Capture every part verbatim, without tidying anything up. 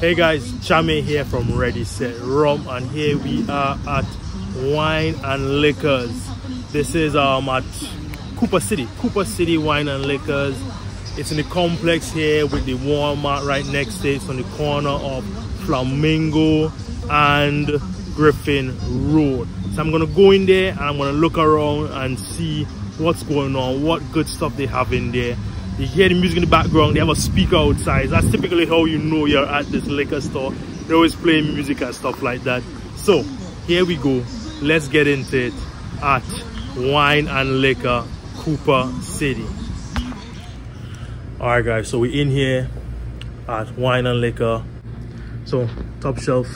Hey guys, Chame here from Ready, Set, Rum, and here we are at Wine and Liquors. This is um at Cooper City, Cooper City Wine and Liquors. It's in the complex here with the Walmart right next to it. It's on the corner of Flamingo and Griffin Road. So I'm gonna go in there and I'm gonna look around and see what's going on, what good stuff they have in there. You hear the music in the background, they have a speaker outside. That's typically how you know you're at this liquor store. They always play music and stuff like that. So here we go, let's get into it at Wine and Liquor Cooper City. All right guys, so we're in here at Wine and Liquor. So top shelf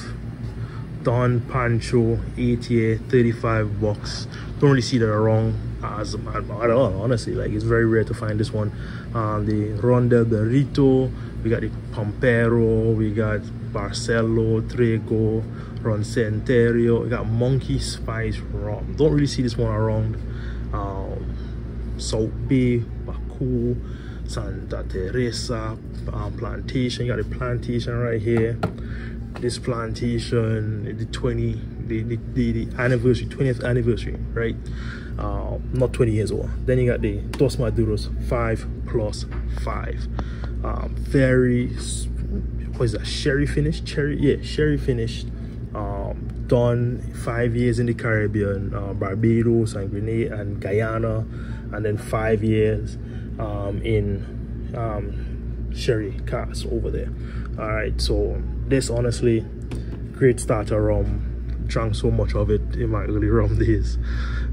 Don Pancho eight year, thirty-five bucks. Don't really see that around as at all, honestly. Like, it's very rare to find this one. Um, the Ron del Rito, we got the Pompero, we got Barcelo, Trego, Ron Centenario, we got Monkey Spice Rum. Don't really see this one around. Um, South Bay, Baku, Santa Teresa, um, Plantation. You got the Plantation right here. This Plantation, the twenty, the the, the, the anniversary, twentieth anniversary, right? Uh, not twenty years old. Then you got the Dos Maduros five plus five. Um, very, what is that? Sherry finished, cherry, yeah, sherry finished. Um, done five years in the Caribbean, uh, Barbados and Grenada and Guyana, and then five years um, in um, sherry cask over there. All right, so. This honestly, great starter rum. Drank so much of it in my early rum days,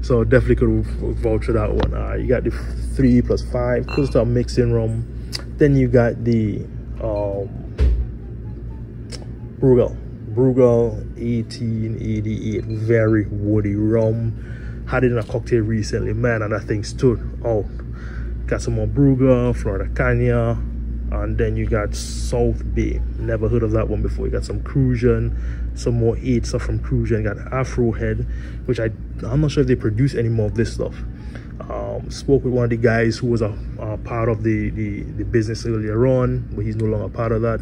so definitely could vouch for that one. Uh, you got the three plus five, could start mixing rum. Then you got the um, Brugal, Brugal eighteen eighty-eight, very woody rum. Had it in a cocktail recently, man, and that thing stood out. Got some more Brugal, Florida Cana. And then you got South Bay, never heard of that one before. You got some Cruzan, some more eight stuff from Cruzan. You got Afrohead, which I, I'm not sure if they produce any more of this stuff. Um, spoke with one of the guys who was a, a part of the, the, the business earlier on, but he's no longer part of that.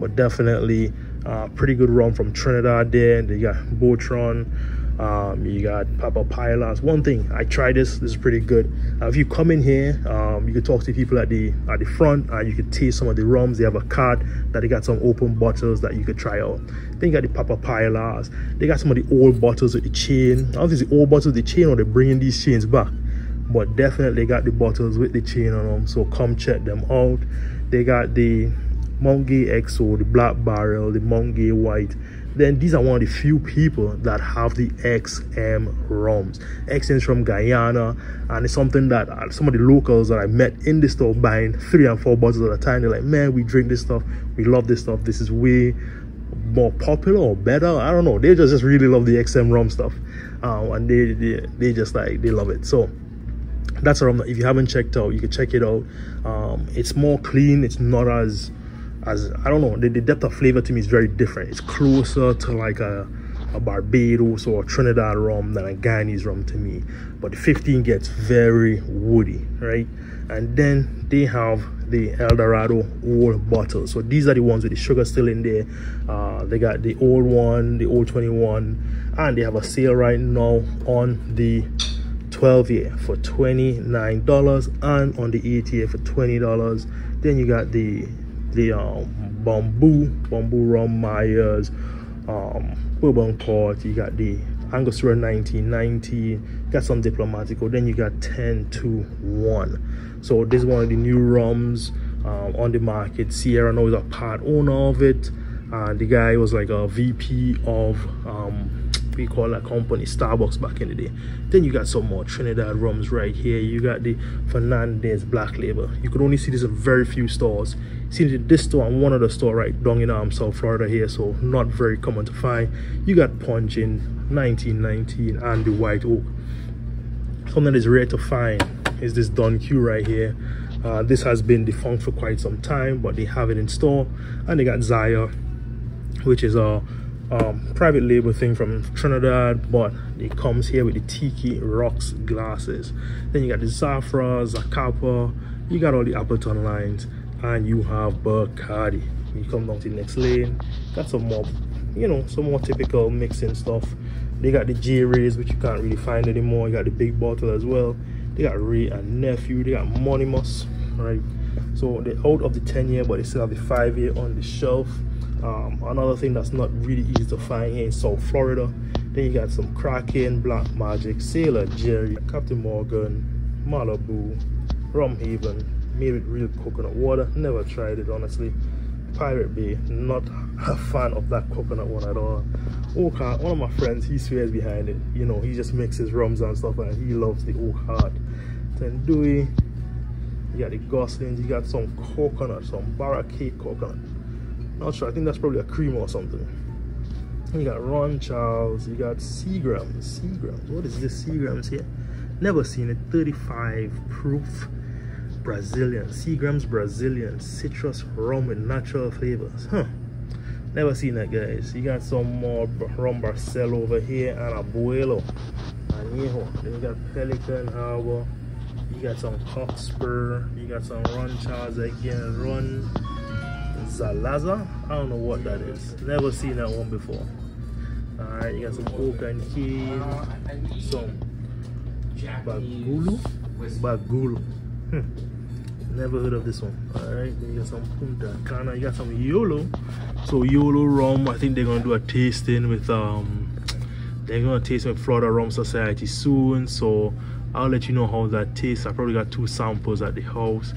But definitely uh, pretty good rum from Trinidad there. And then you got Botron. Um, you got Papa's Pilar. One thing, I tried this, this is pretty good. Uh, if you come in here, um, you can talk to people at the at the front, and uh, you can taste some of the rums. They have a cart that they got some open bottles that you could try out. Then you got the Papa's Pilar. They got some of the old bottles with the chain. I don't know if it's the old bottles with the chain or they're bringing these chains back, but definitely they got the bottles with the chain on them, so come check them out. They got the Mount Gay X O, the black barrel, the Mount Gay white. Then these are one of the few people that have the X M rums. X M is from Guyana, and it's something that some of the locals that I met in the store buying three and four bottles at a time. They're like, man, we drink this stuff, we love this stuff, this is way more popular or better, I don't know. They just, just really love the X M rum stuff, um, and they, they they just like, they love it. So that's a rum that if you haven't checked out, you can check it out. Um, it's more clean, it's not as As I don't know, the, the depth of flavor to me is very different. It's closer to like a, a Barbados or a Trinidad rum than a Guyanese rum to me. But the fifteen gets very woody, right? And then they have the Eldorado old bottles. So these are the ones with the sugar still in there. Uh, they got the old one, the old twenty-one, and they have a sale right now on the twelve year for twenty-nine dollars and on the eight year for twenty dollars. Then you got the the um, bamboo, bamboo rum Myers, um, bourbon port. You got the Angostura nineteen ninety, got some Diplomatico. Then you got ten to one. So this is one of the new rums um, on the market. Sierra now is a part owner of it. Uh, the guy was like a V P of um, we call that company Starbucks back in the day. Then you got some more Trinidad rums right here. You got the Fernandez Black Label. You could only see this in very few stores. See this store and one other store right down in um, South Florida here, so not very common to find. You got Punch in nineteen nineteen and the White Oak. Something that is rare to find is this Don Q right here. Uh, this has been defunct for quite some time, but they have it in store. And they got Zaya, which is a um private label thing from Trinidad, but it comes here with the Tiki Rocks glasses. Then you got the Zafra, Zacapa, you got all the Appleton lines, and you have Bacardi. You come down to the next lane, got some more, you know, some more typical mixing stuff. They got the J Rays, which you can't really find anymore. You got the big bottle as well. They got Ray and Nephew, they got Monimus, right? So they're out of the ten year, but they still have the five year on the shelf. Um, another thing that's not really easy to find here in South Florida. Then you got some Kraken, Black Magic, Sailor Jerry, Captain Morgan, Malibu, Rum Haven, made with real coconut water. Never tried it, honestly. Pirate Bay, not a fan of that coconut one at all. Oak Heart, one of my friends, he swears behind it. You know, he just mixes rums and stuff and he loves the Oak Heart. Tendui, you got the Goslings, you got some coconut, some barricade coconut. Not sure, I think that's probably a cream or something. You got Ron Charles, you got Seagram's. Seagram's, what is this Seagram's here? Never seen it. thirty-five proof. Brazilian, Seagram's Brazilian citrus rum with natural flavors. Huh, never seen that, guys. You got some more rum Barcelo over here and Abuelo, Añejo. Then you got Pelican Harbor. You got some Cockspur. You got some Ron Charles again, Ron Zalaza. I don't know what that is. Never seen that one before. All right, you got some Oak and Cane, some Bagulu, Bagulu. Hmm. Never heard of this one. Alright, then you got some Punta Cana, you got some Yolo. So Yolo rum, I think they're gonna do a tasting with um they're gonna taste with Florida Rum Society soon, so I'll let you know how that tastes. I probably got two samples at the house.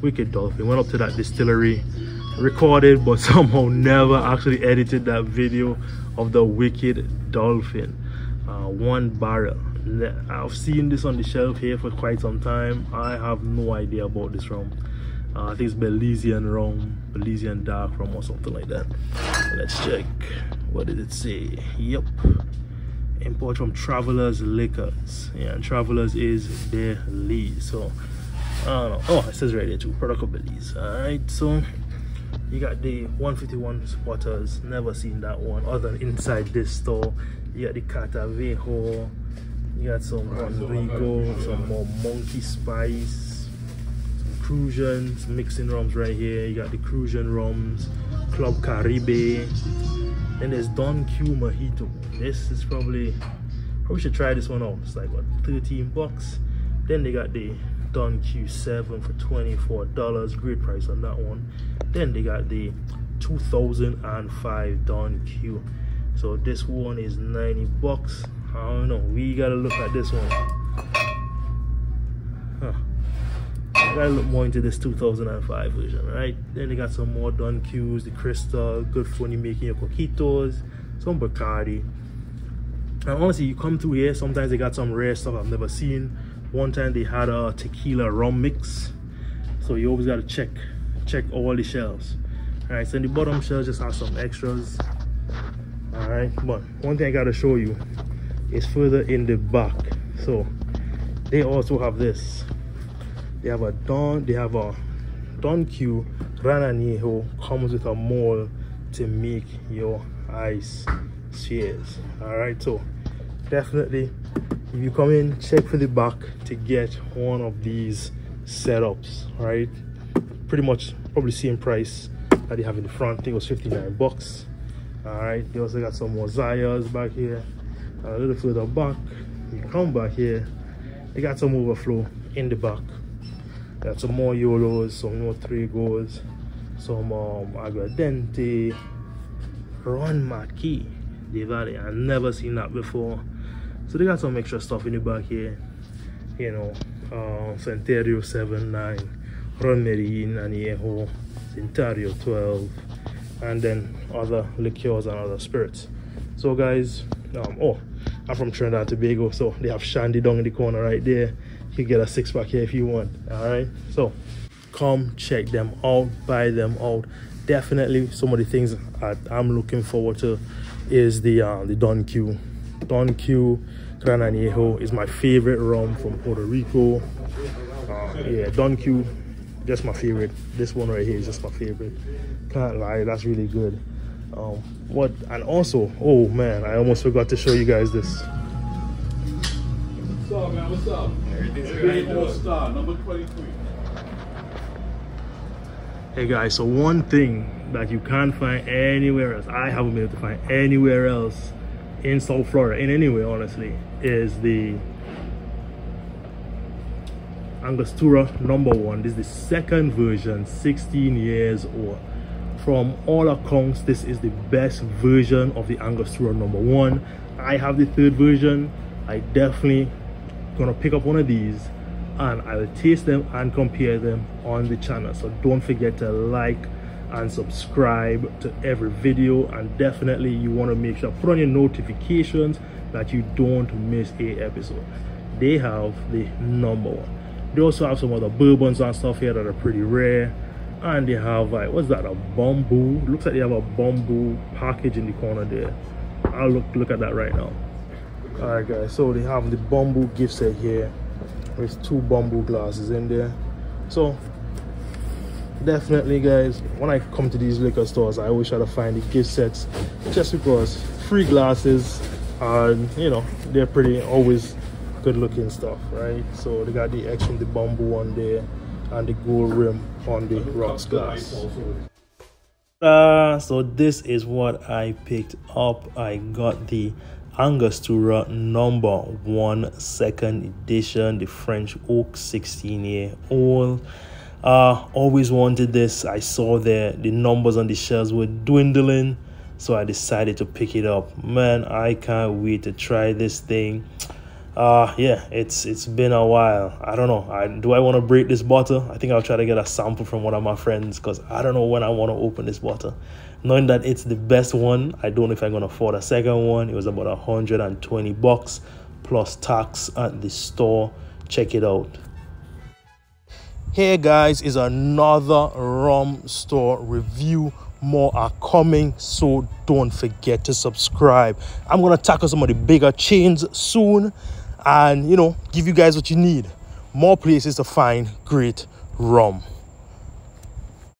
Wicked Dolphin, went up to that distillery, recorded but somehow never actually edited that video of the Wicked Dolphin. Uh, one barrel. I've seen this on the shelf here for quite some time. I have no idea about this rum. uh, I think it's Belizean rum, Belizean dark rum or something like that. Let's check, what did it say? Yep, import from Travelers Liquors. Yeah, and Travelers is Belize, so I don't know. Oh, it says right there too, product of Belize. Alright, so you got the one fifty-one spotters, never seen that one other than inside this store. You got the Catavejo. You got some Rodrigo, some more Monkey Spice, some Cruzan, some mixing rums right here. You got the Cruzan rums, Club Caribe. Then there's Don Q Mojito. This is probably, probably should try this one out. It's like what, thirteen bucks. Then they got the Don Q seven for twenty-four dollars. Great price on that one. Then they got the two thousand five Don Q. So this one is ninety bucks. I don't know, we gotta look at this one. Huh. I gotta look more into this two thousand five version, right? Then they got some more Don Q's, the Crystal, good for you making your coquitos, some Bacardi. And honestly, you come through here, sometimes they got some rare stuff I've never seen. One time they had a tequila rum mix. So you always gotta check, check all the shelves. Alright, so in the bottom shelves just have some extras. Alright, but one thing I gotta show you is further in the back. So they also have this. They have a Don, they have a Don Q Rananejo, comes with a mold to make your ice. Cheers. Alright, so definitely if you come in, check for the back to get one of these setups, right? Pretty much probably same price that they have in the front. I think it was fifty-nine bucks. Alright, they also got some Mosaias back here. A little further back, you come back here, they got some overflow in the back. Got some more Yolos, some more Tregos, some um, Aguardente, Ron Marquis de Valle. I've never seen that before. So they got some extra stuff in the back here. You know, uh, Centenario seven nine, Ron Medellin Añejo, Centenario twelve, and then other liqueurs and other spirits. So guys, um, oh. I'm from Trinidad and Tobago, so they have shandy down in the corner right there. You can get a six pack here if you want. All right, so come check them out, buy them out. Definitely some of the things I, I'm looking forward to is the uh, the Don Q. Don Q Grananejo is my favorite rum from Puerto Rico. Uh, yeah, Don Q, just my favorite. This one right here is just my favorite. Can't lie, that's really good. Um, what and also, oh man, I almost forgot to show you guys this. What's up, man? What's up? Everything's good. Number twenty-three. Hey guys, so one thing that you can't find anywhere else, I haven't been able to find anywhere else in South Florida, in anywhere honestly, is the Angostura number one. This is the second version, sixteen years old. From all accounts, this is the best version of the Angostura number one. I have the third version. I definitely gonna pick up one of these and I will taste them and compare them on the channel. So don't forget to like and subscribe to every video, and definitely you want to make sure put on your notifications that you don't miss a episode. They have the number one. They also have some other bourbons and stuff here that are pretty rare, and they have like, what's that, a bamboo? Looks like they have a bamboo package in the corner there. I'll look look at that right now. All right guys, so they have the bamboo gift set here. There's two bamboo glasses in there. So definitely guys, when I come to these liquor stores, I always try to find the gift sets, just because free glasses are, you know, they're pretty always good looking stuff, right? So they got the extra, the bamboo one there, and the gold rim on the rocks glass. Uh, so this is what I picked up. I got the Angostura number one second edition, the French oak, sixteen year old. Uh, always wanted this. I saw the the numbers on the shelves were dwindling, so I decided to pick it up. Man, I can't wait to try this thing. Uh yeah, it's it's been a while. I don't know, I do I want to break this bottle? I think I'll try to get a sample from one of my friends, because I don't know when I want to open this bottle. Knowing that it's the best one, I don't know if I'm gonna afford a second one. It was about one hundred twenty bucks plus tax at the store. Check it out. Here guys is another rum store review. More are coming, so don't forget to subscribe. I'm gonna tackle some of the bigger chains soon, and you know, give you guys what you need, more places to find great rum.